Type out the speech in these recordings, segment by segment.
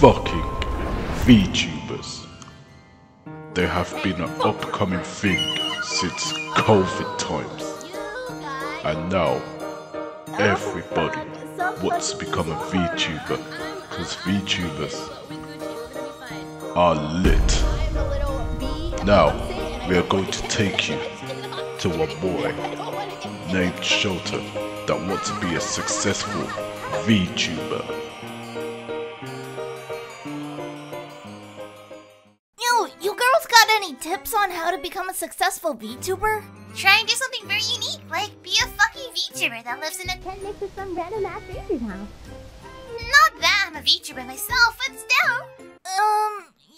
fucking VTubers. They have been an upcoming thing since COVID times. And now, everybody wants to become a VTuber, because VTubers are lit. Now, we are going to take you to a boy named Shouta that wants to be a successful VTuber. You girls got any tips on how to become a successful VTuber? Try and do something very unique, like be a fucking VTuber that lives in a tent next to some random ass racing house. Not that I'm a VTuber myself, but still.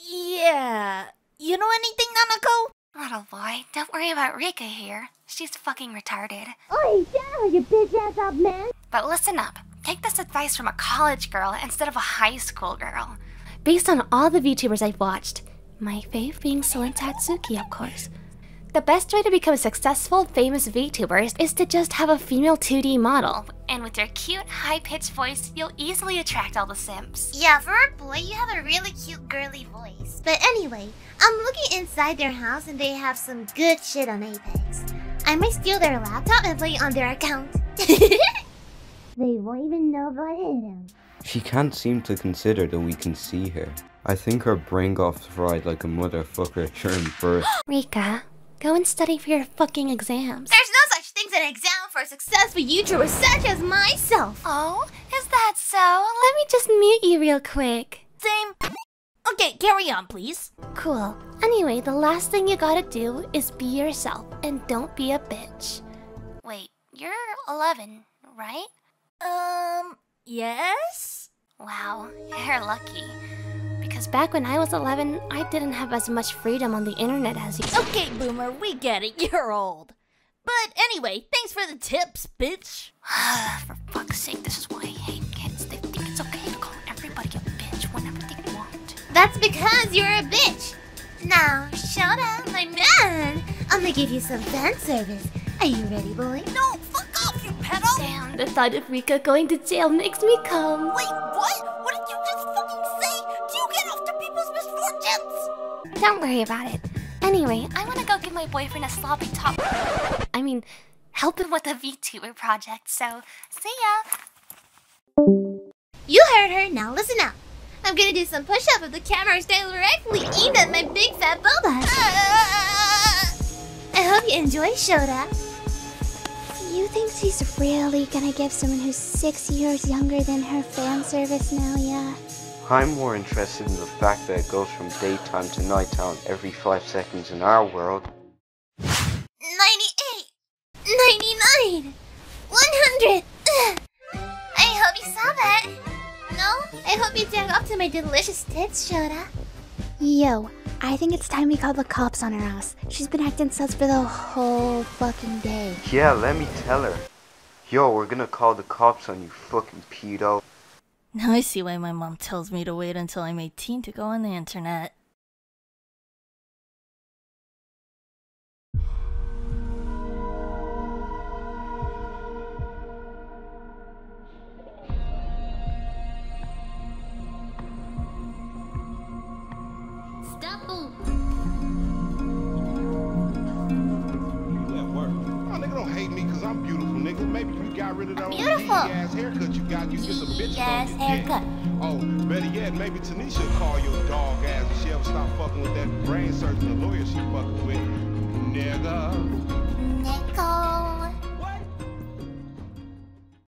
Yeah. You know anything, Nanako? Little boy, don't worry about Rika here. She's fucking retarded. Oi, down, you bitch ass up, man! But listen up. Take this advice from a college girl instead of a high school girl. Based on all the VTubers I've watched, my fave being Selen Tatsuki, of course. The best way to become a successful, famous VTuber is to just have a female 2D model. And with your cute, high-pitched voice, you'll easily attract all the simps. Yeah, for a boy, you have a really cute, girly voice. But anyway, I'm looking inside their house and they have some good shit on Apex. I might steal their laptop and play it on their account. They won't even know about him. She can't seem to consider that we can see her. I think her brain got fried like a motherfucker during birth. Rika. Go and study for your fucking exams. There's no such thing as an exam for a successful YouTuber such as myself. Oh, is that so? Let me just mute you real quick. Same. Okay, carry on, please. Cool. Anyway, the last thing you gotta do is be yourself and don't be a bitch. Wait, you're 11, right? Yes? Wow, you're lucky. Because back when I was 11, I didn't have as much freedom on the internet as you. Okay, Boomer, we get it, you're old. But anyway, thanks for the tips, bitch. For fuck's sake, this is why I hate kids. They think it's okay to call everybody a bitch whenever they want. That's because you're a bitch. Now, shout out, my man. I'm gonna give you some fan service. Are you ready, boy? No, fuck off, you pedo! Damn, the thought of Rika going to jail makes me calm. Wait, what? What did you just fucking say? Don't worry about it. Anyway, I want to go give my boyfriend a sloppy top. I mean, help him with a VTuber project, so see ya! You heard her, now listen up. I'm gonna do some push-up with the camera directly aimed at my big fat boba. I hope you enjoy Shouta. Do you think she's really gonna give someone who's 6 years younger than her fan service now, yeah? I'm more interested in the fact that it goes from daytime to nighttime every 5 seconds in our world. 98! 99! 100! I hope you saw that! No? I hope you dug up to my delicious tits, Shouta. Yo, I think it's time we call the cops on her house. She's been acting sus for the whole fucking day. Yeah, let me tell her. Yo, we're gonna call the cops on you fucking pedo. Now I see why my mom tells me to wait until I'm 18 to go on the internet. Stop! You at work. Oh, nigga don't hate me because I'm beautiful, nigga. Maybe you got rid of that ass haircut you got. You just a bitch ass haircut. Oh, better yet, maybe Tanisha call your dog ass if she ever stop fucking with that brain surgeon, the lawyer she fucking with, nigga.